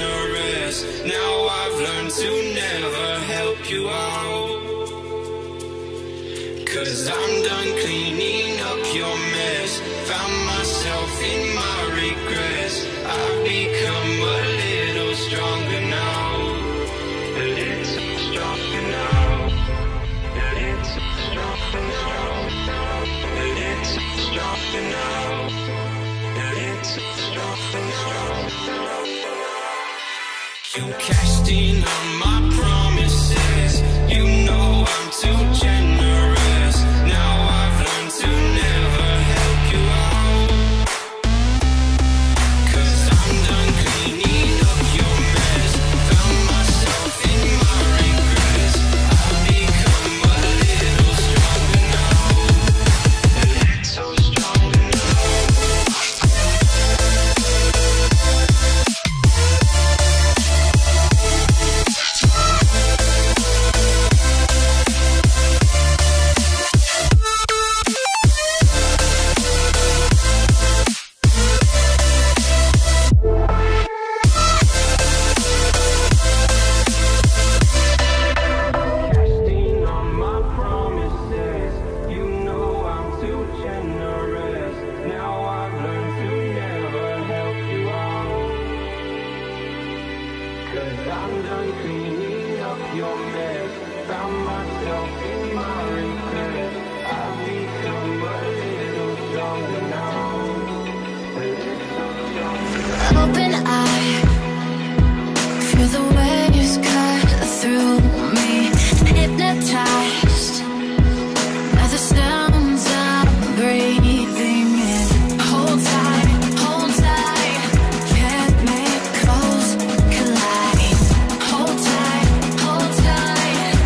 generous. Now I've learned to never help you out, 'cause I'm done cleaning up your mess. Found myself in my regrets. I've become a little stronger now, a little stronger now, a little stronger now, a little stronger now, a little stronger now. You cashed in on my promises. You know I'm too generous. Now I've learned to never help you out, 'cause I'm done cleaning up your mess. Found myself in my regrets. I've become a little stronger now, a little stronger now. Casting on my promises, you know I'm too generous. Now I've learned to never help you out, 'cause I'm done cleaning up your mess. Found myself in my regrets. I've become a little stronger now, a little stronger now. Open eye, feel the waves cut through me. Hypnotized by the sounds I'm breathing in. Hold tight, chemicals collide. Hold tight, hold tight,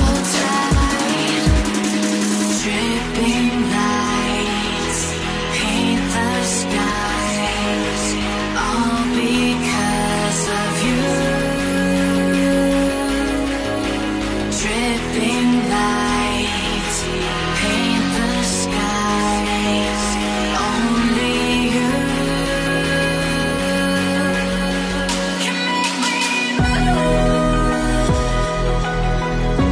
hold tight. Dripping lights paint the skies, all because of you. Dripping lights paint the skies, only you can make me move, can make me move, can make me move.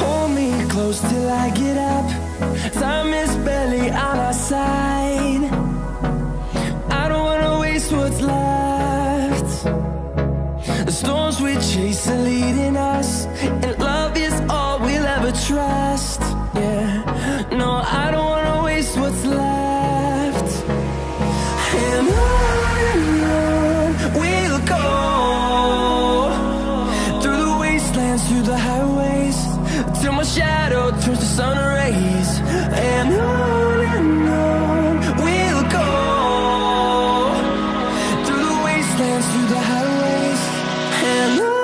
Hold me close till I get up. Time is barely on our side. I don't wanna waste what's left. The storms we chase are leading us, and love is all we'll ever trust. Yeah, no, I don't wanna waste what's left. And on we'll go, through the wastelands, through the highways, till my shadow turns to sun rays. And on we'll go, through the wastelands, through the highways, and on we'll go.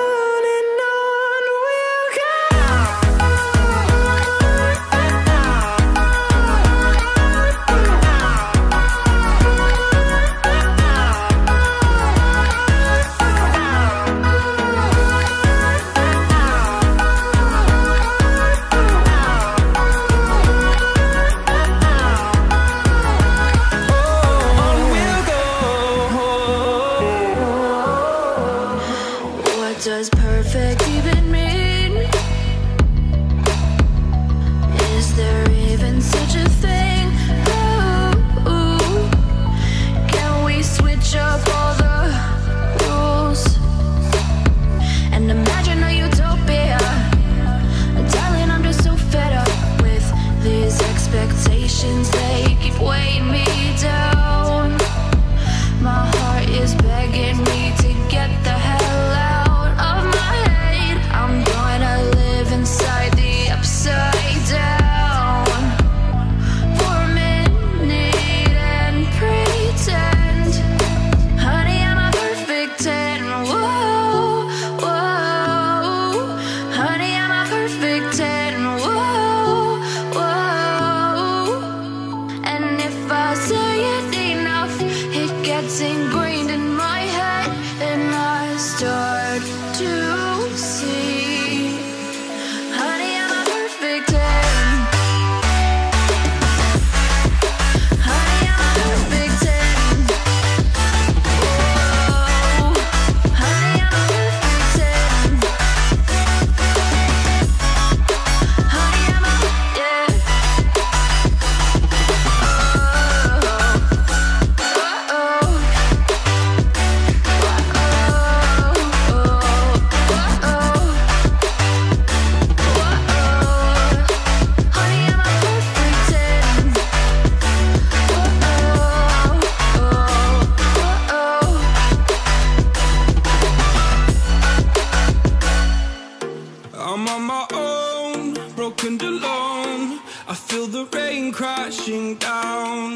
broken and alone. I feel the rain crashing down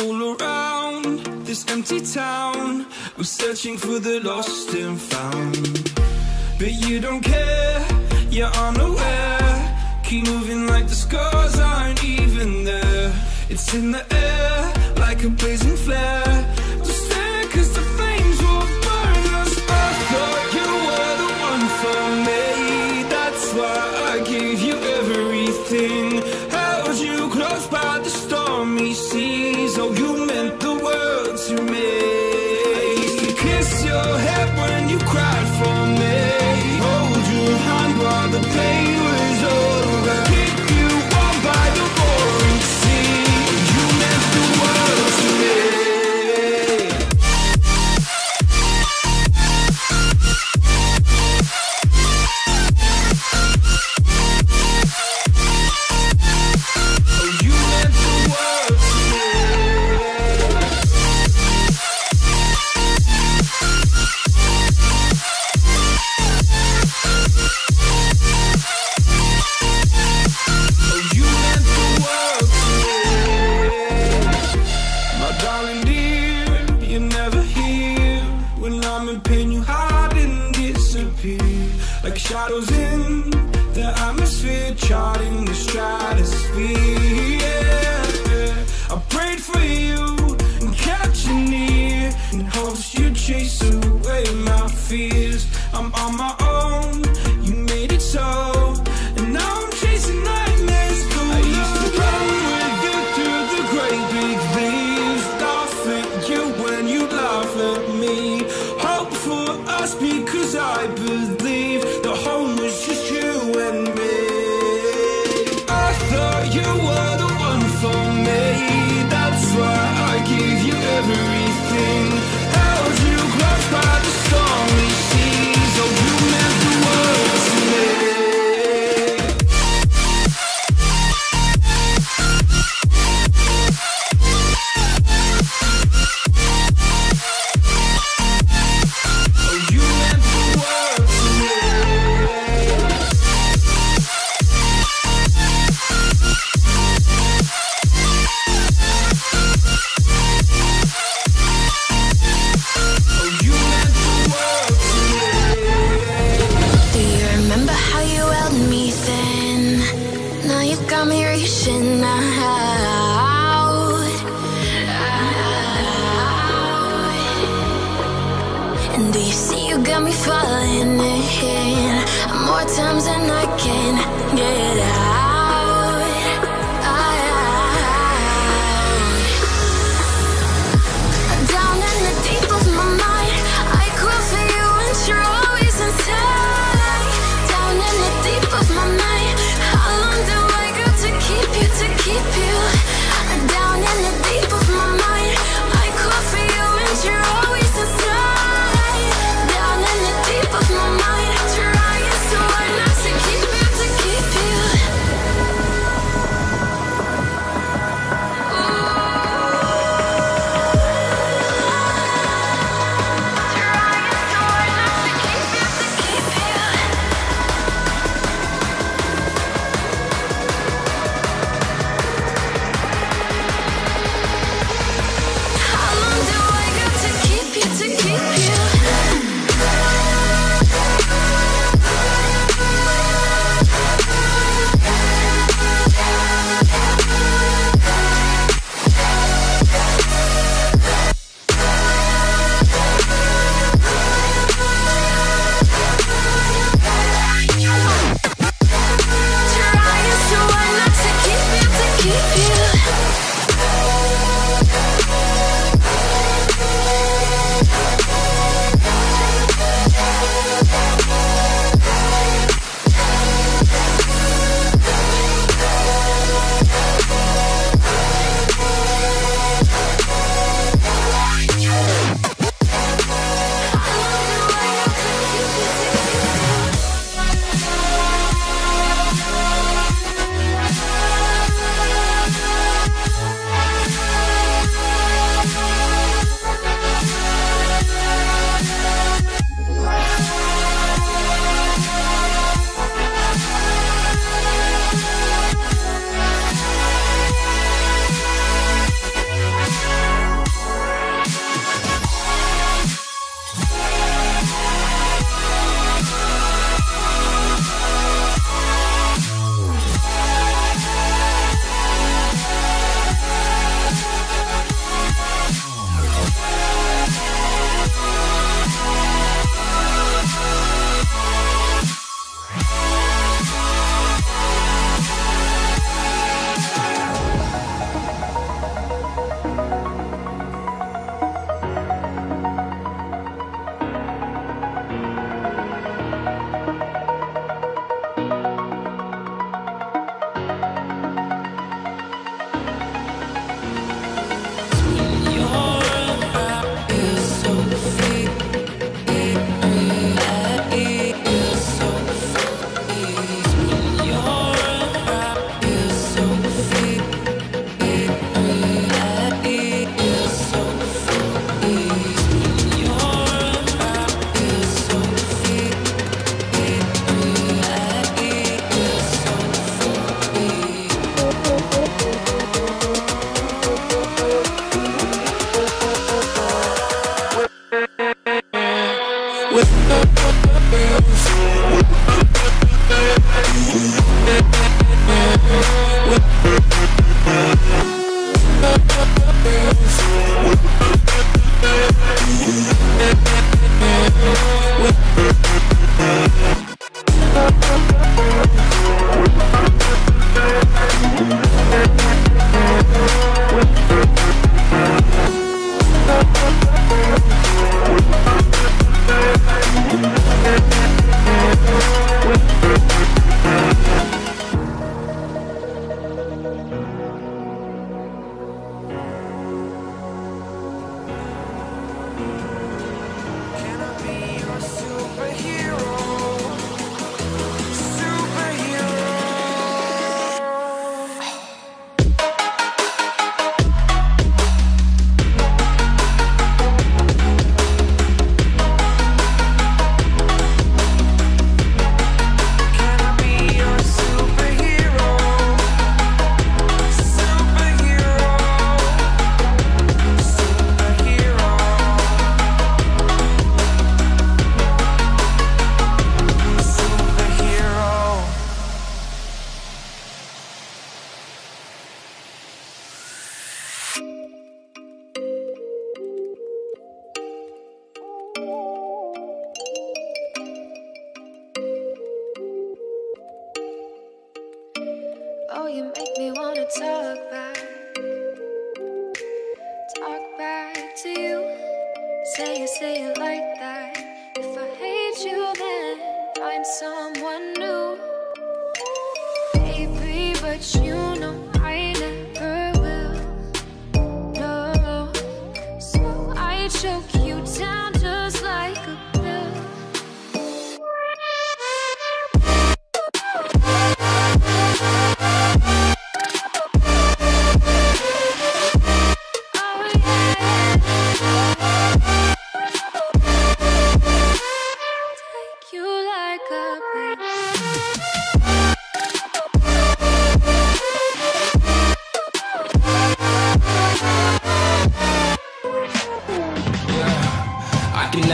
all around this empty town. I'm searching for the lost and found, but you don't care, you're unaware. Keep moving like the scars aren't even there. It's in the air like a blazing flare. Just there, cause the flames will burn us. I thought you were the one for me, that's why I gave you everything. Held you close by the stormy seas. Oh, you meant the world to me. I used to kiss your head when you cried for me, hold your hand while the pain was over, keep you warm by the roaring sea. You meant the world to me. Oh, you meant the world to me. Oh, you meant the world to me. My darling dear, you're never here. When I'm in pain, you hide and disappear, like shadows in the atmosphere, charting the stratosphere. Yeah. I prayed for you and kept you near, in hopes you'd chase away my fears. I'm on my own, you made it so, and now I'm chasing nightmares. I used to run with you through the great big leaves, laugh at you when you laugh at me. Hope for us because I believe the home was just you and me. I thought you were the one for me, that's why I gave you everything. Held you close by the stormy seas. Oh, you meant the world to me. Oh, you meant the world to me. Oh, you meant the world to me. Do you remember how you held me thin? Now you got me reaching out, And do you see you got me falling in? More times than I can get out. Down in the deep of my mind, I crawl for you and you're always inside. Down in the deep of my mind, how long do I go to keep you, Down in the deep of my mind, I crawl for you and you're always inside. Down in the deep of my mind, trying so hard not to keep you, Oh, you make me wanna talk back to you. Say it like that. If I hate you, then find someone new. Baby, but you know I never will. No, so I choke you down just like a pill.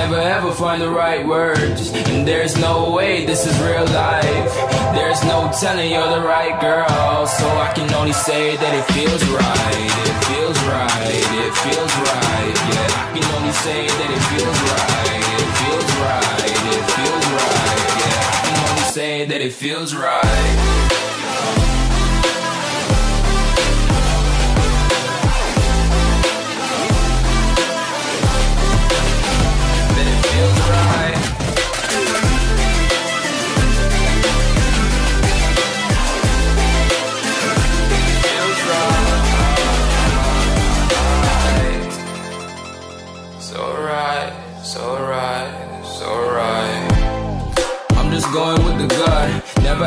Never ever find the right words, and there's no way this is real life. There's no telling you're the right girl, so I can only say that it feels right. It feels right, it feels right. Yeah, I can only say that it feels right. It feels right, it feels right. Yeah, I can only say that it feels right. Going with the gut, never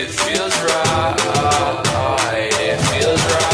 It feels right, it feels right, it feels right.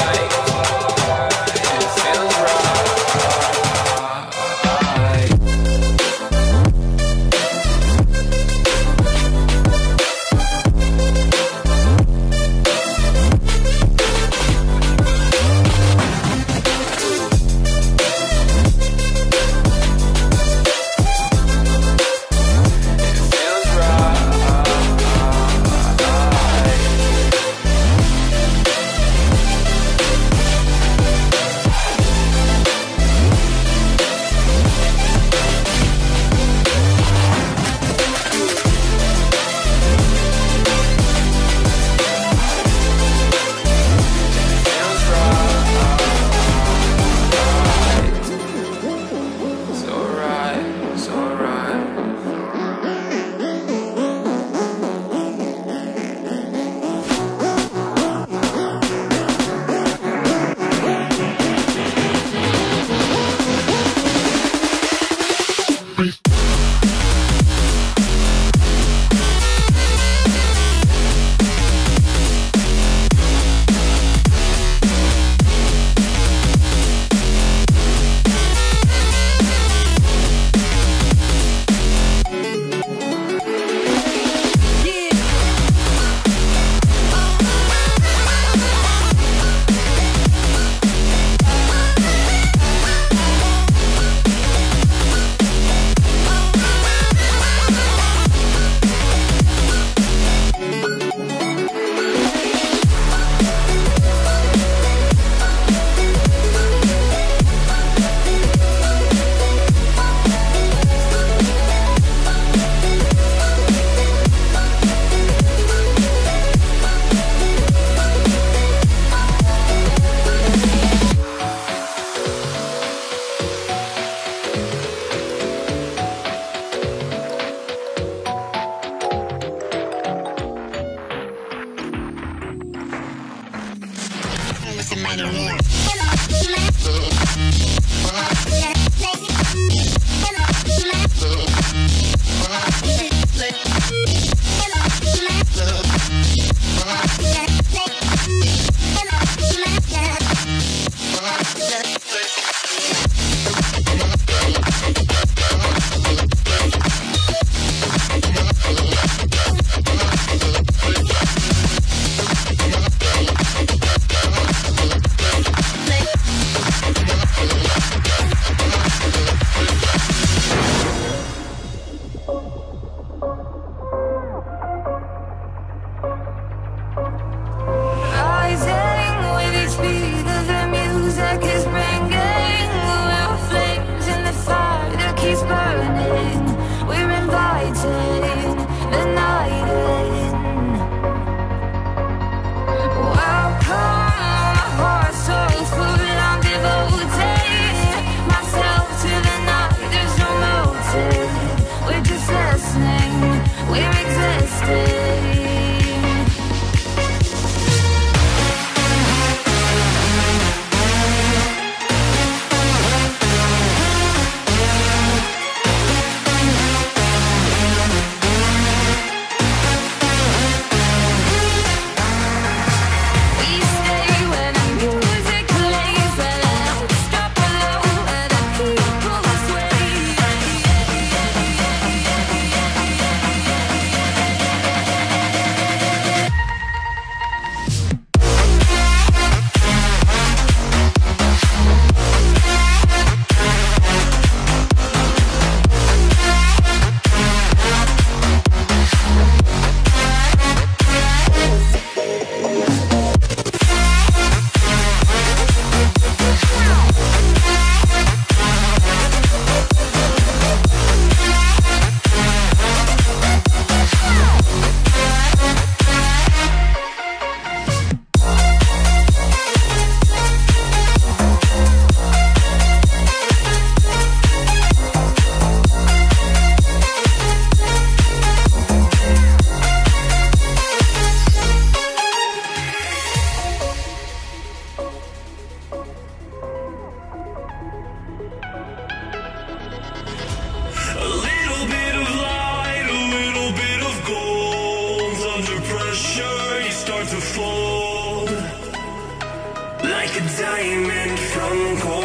diamond from gold.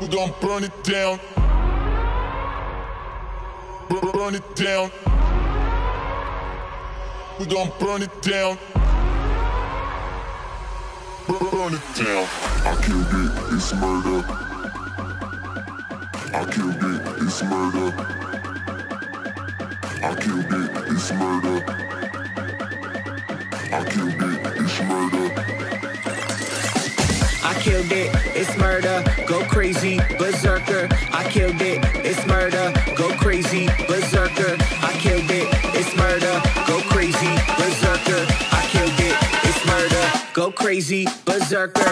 We're gonna burn it down. Burn it down. We're gonna burn it down. Burn it down. I killed it, it's murder. I killed it, it's murder. I killed it, it's murder. I killed it, it's murder. I killed it, it's murder, go crazy, berserker. I killed it, it's murder, go crazy, berserker. I killed it, it's murder, go crazy, berserker. I killed it, it's murder, go crazy, berserker.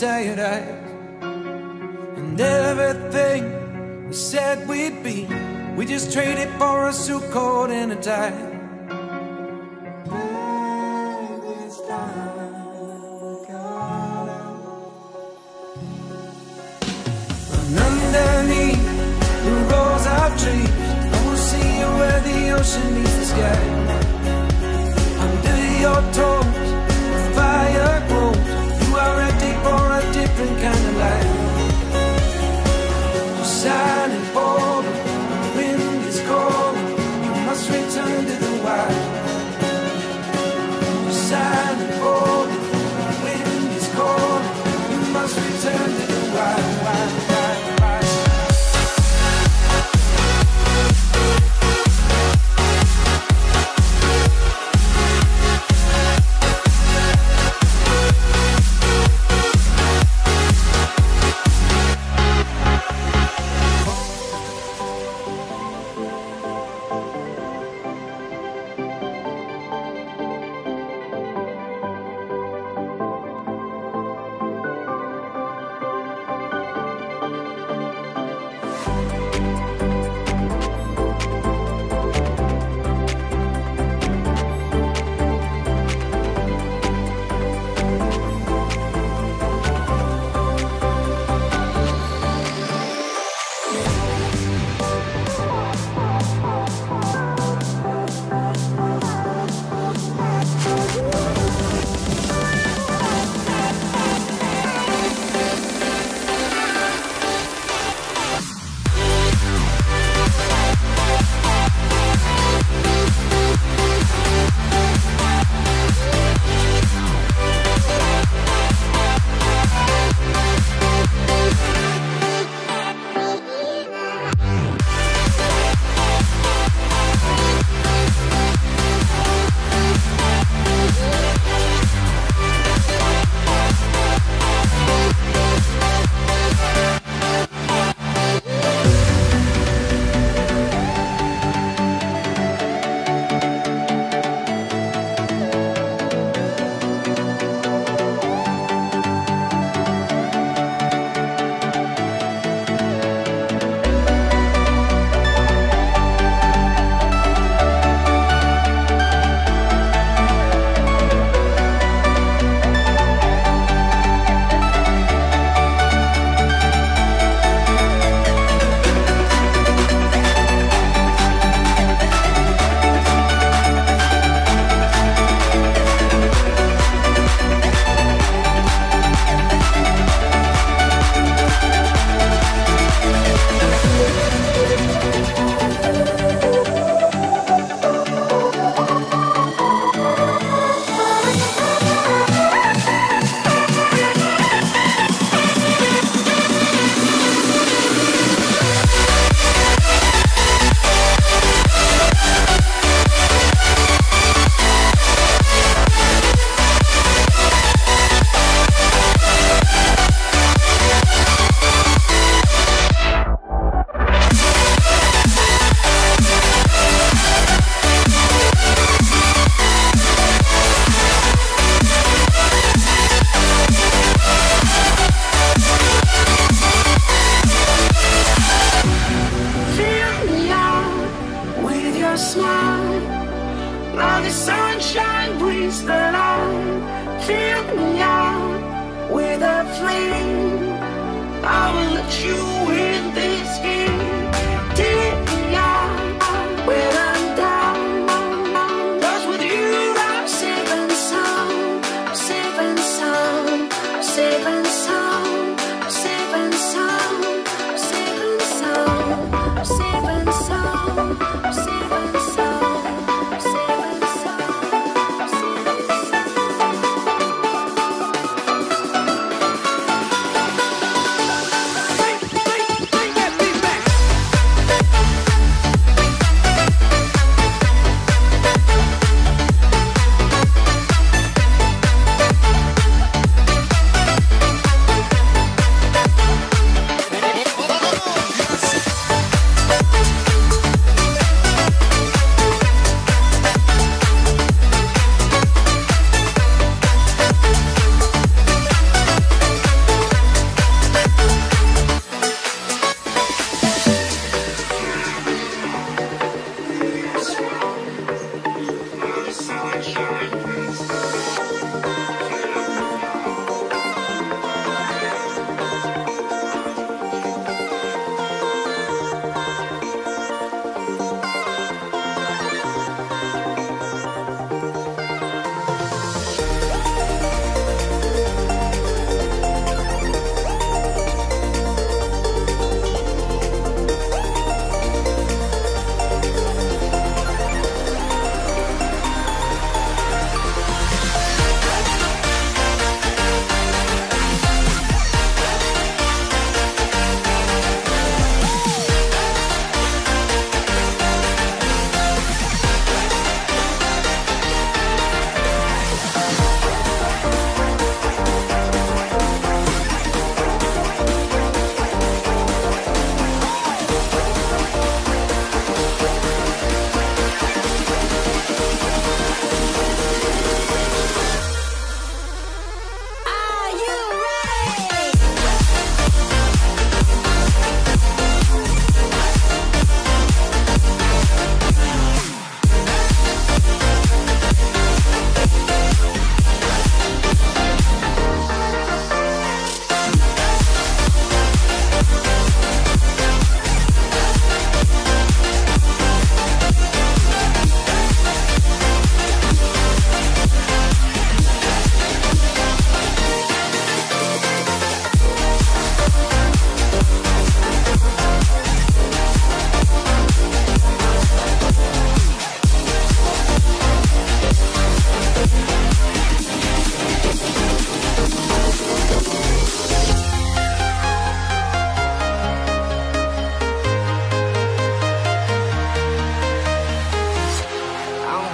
Tired eyes, and everything we said we'd be, we just traded for a suit coat and a tie. And underneath the rows of trees, I will see you where the ocean meets the sky. Under your toes, the fire grows. You are ready for a different kind of life. You're shining bold, the wind is cold. You must return to the wild. You're shining bold, the wind is cold. You must return to the wild, wild, wild, wild. out. Now the sunshine brings the light. Fill me out with a flame. I will let you in this game.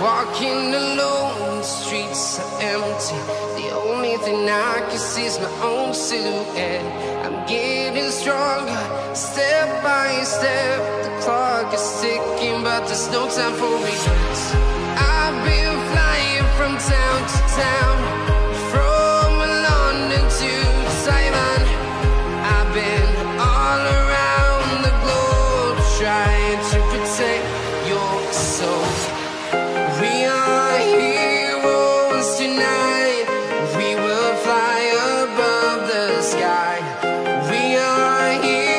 Walking alone, the streets are empty. The only thing I can see is my own silhouette. I'm getting stronger, step by step. The clock is ticking, but there's no time for me. I've been flying from town to town. Tonight, yeah.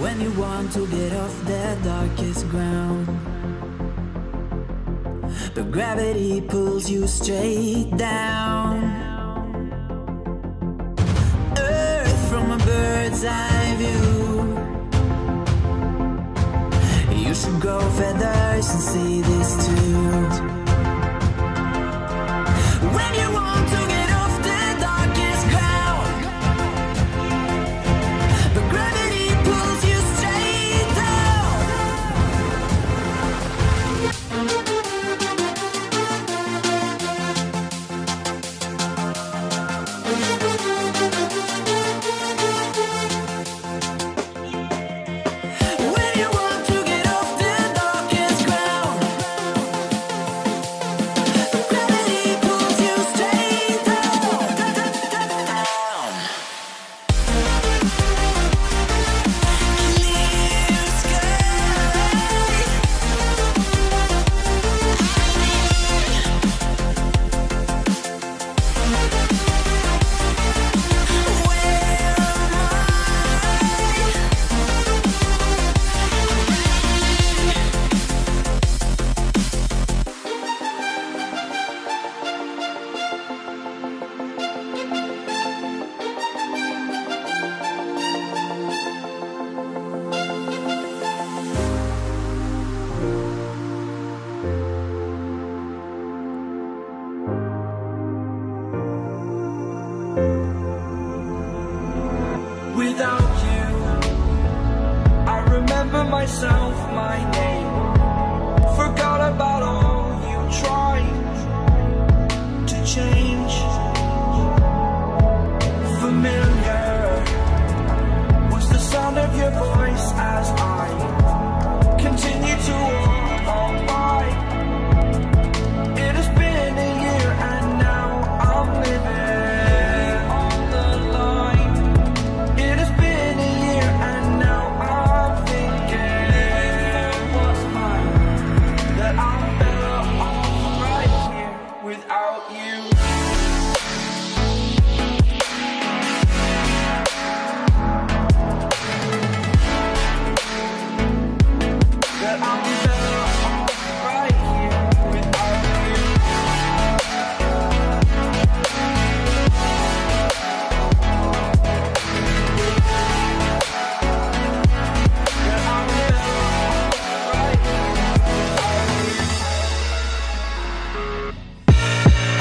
When you want to get off the darkest ground, but gravity pulls you straight down. Earth from a bird's eye view, you should grow feathers and see this too. When you want to get off the darkest ground, but gravity pulls you straight down.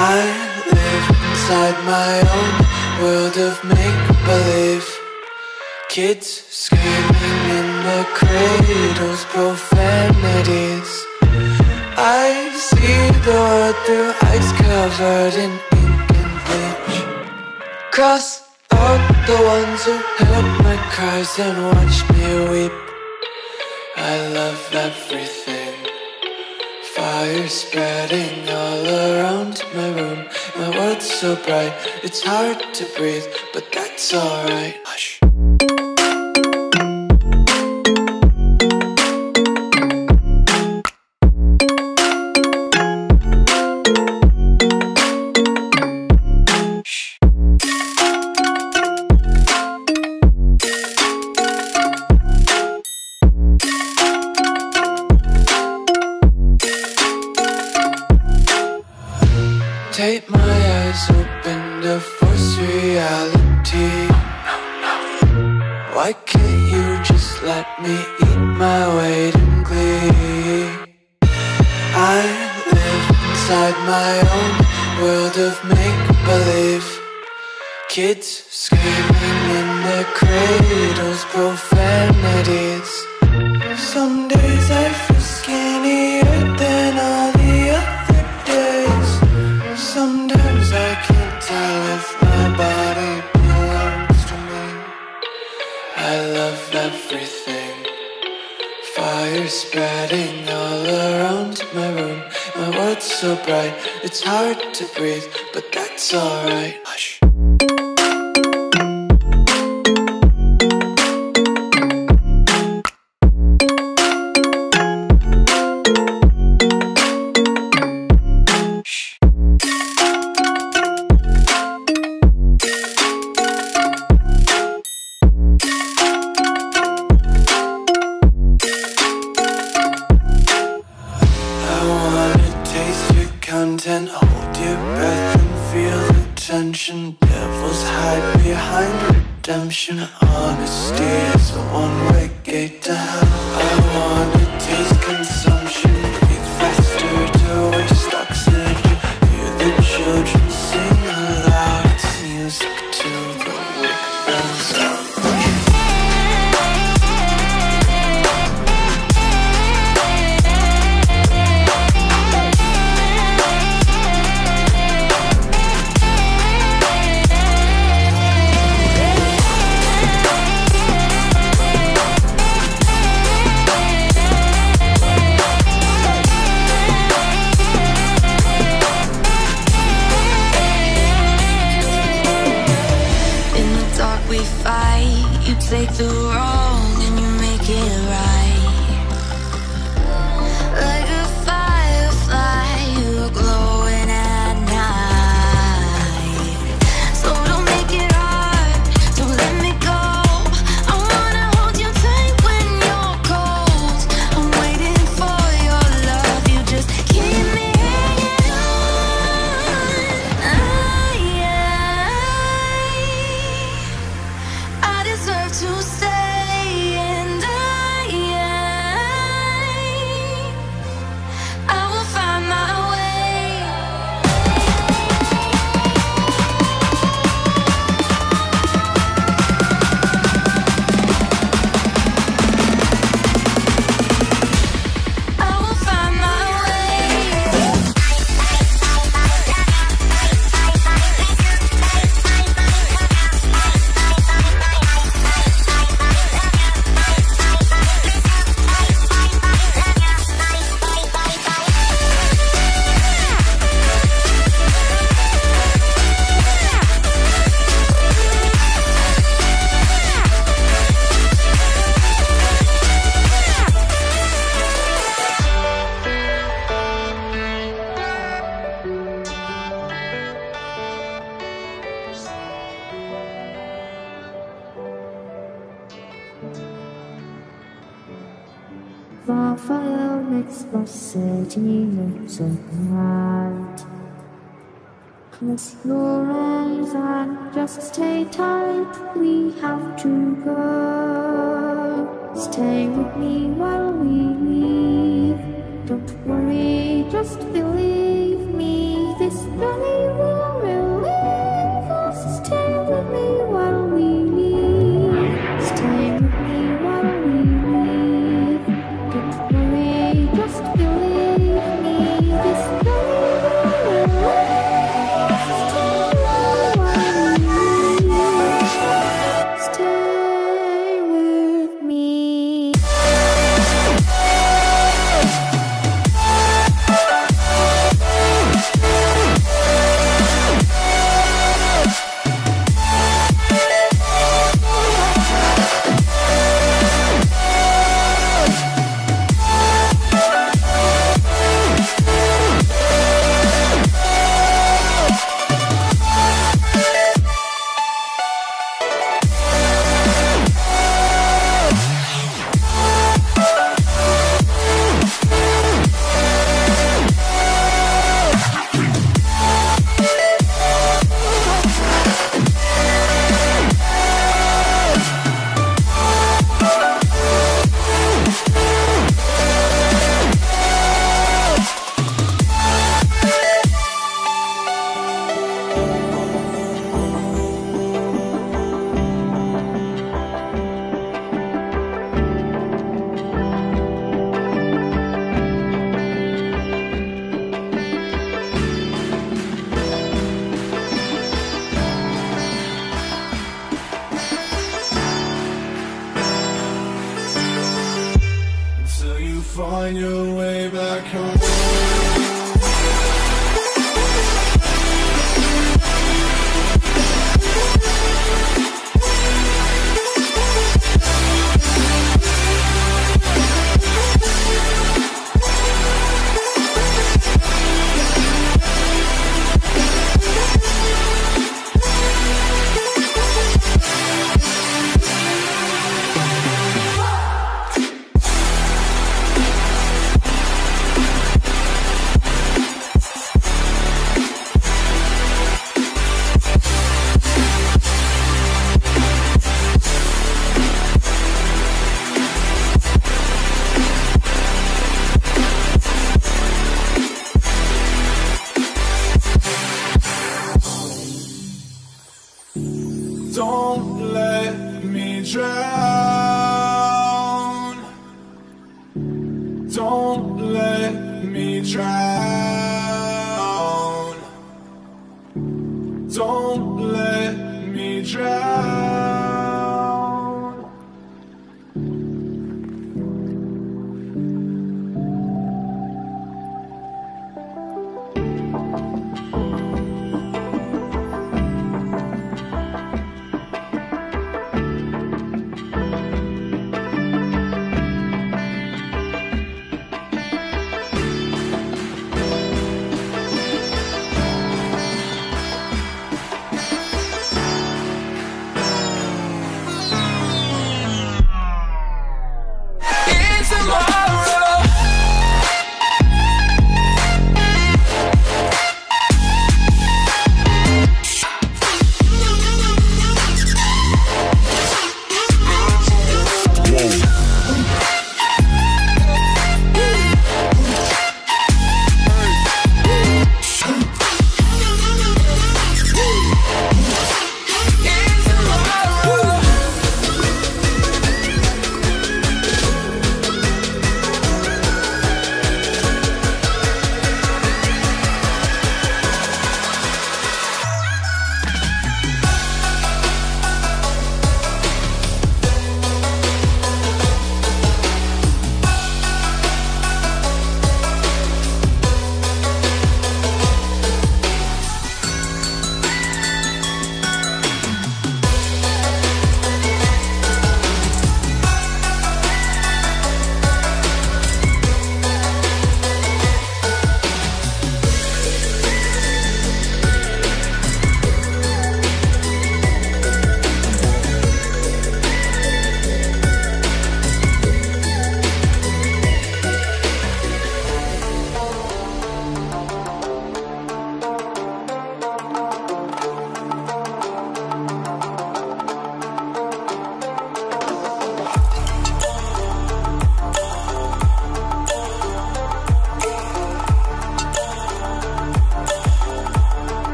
I live inside my own world of make-believe. Kids screaming in the cradles, profanities. I see the world through ice covered in ink and bleach. Cross out the ones who heard my cries and watched me weep. I love everything. Fire spreading all around my room. My world's so bright, it's hard to breathe, but that's alright. Hush. Take my eyes open to force reality. Why can't you just let me eat my weight in glee? I live inside my own world of make-believe. Kids screaming in their cradles, profanities. Some days I feel skinnier than all the other. Sometimes I can't tell if my body belongs to me. I love everything. Fire spreading all around my room. My world's so bright, it's hard to breathe, but that's alright. Hush. Hold your breath and feel the tension. Devils hide behind redemption. Honesty is a one-way gate to hell. I wanna taste consumption. Breathe faster to waste oxygen. Hear the children sing aloud. It's music to the wick bells out. You take the wrong and you make it right. Like a firefly, you're glowing at night. So don't make it hard, don't let me go. I wanna hold you tight when you're cold. I'm waiting for your love, you just keep me hanging on. I deserve to stay, and I will find my way. I will find my way. Fajownik spostrzegnijmy, co might. Close your eyes and just stay tight. We have to go. Stay with me while we leave. Don't worry, just believe me. This Don't